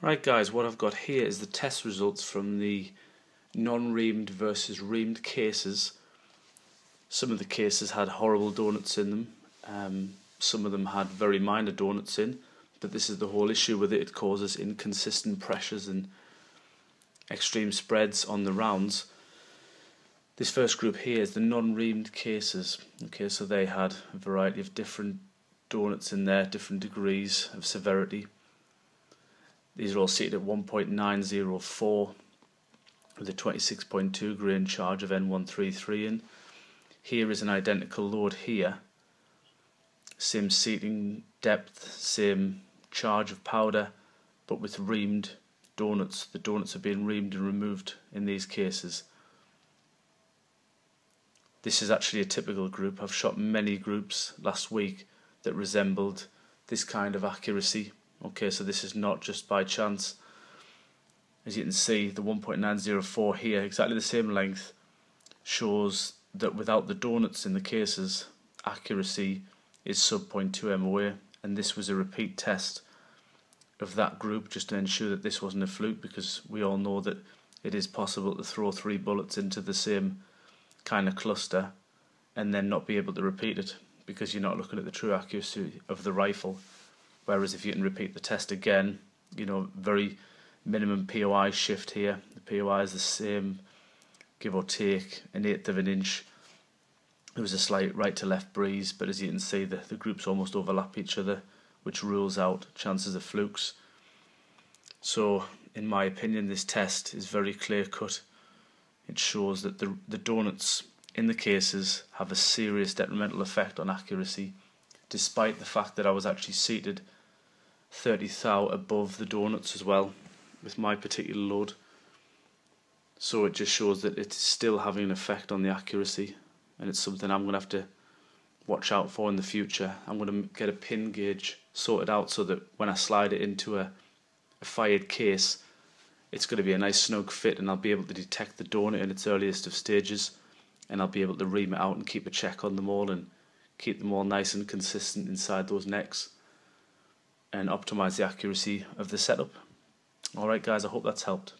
Right guys, what I've got here is the test results from the non-reamed versus reamed cases. Some of the cases had horrible donuts in them, some of them had very minor donuts in, but this is the whole issue with it. It causes inconsistent pressures and extreme spreads on the rounds. This first group here is the non-reamed cases. Okay, so they had a variety of different donuts in there, different degrees of severity. These are all seated at 1.904 with a 26.2 grain charge of N133 in. Here is an identical load here. Same seating depth, same charge of powder, but with reamed donuts. The donuts have been reamed and removed in these cases. This is actually a typical group. I've shot many groups last week that resembled this kind of accuracy. Okay, so this is not just by chance. As you can see, the 1.904 here, exactly the same length, shows that without the donuts in the cases, accuracy is sub 0.2 MOA, and this was a repeat test of that group just to ensure that this wasn't a fluke, because we all know that it is possible to throw three bullets into the same kind of cluster and then not be able to repeat it, because you're not looking at the true accuracy of the rifle. Whereas if you can repeat the test again, you know, very minimum POI shift here. The POI is the same, give or take, 1/8 of an inch. There was a slight right to left breeze, but as you can see, the groups almost overlap each other, which rules out chances of flukes. So, in my opinion, this test is very clear cut. It shows that the donuts in the cases have a serious detrimental effect on accuracy, despite the fact that I was actually seated 30 thou above the donuts as well with my particular load. So it just shows that it's still having an effect on the accuracy, and it's something I'm going to have to watch out for in the future. I'm going to get a pin gauge sorted out so that when I slide it into a fired case, it's going to be a nice snug fit, and I'll be able to detect the donut in its earliest of stages, and I'll be able to ream it out and keep a check on them all and keep them all nice and consistent inside those necks and optimize the accuracy of the setup. Alright guys, I hope that's helped.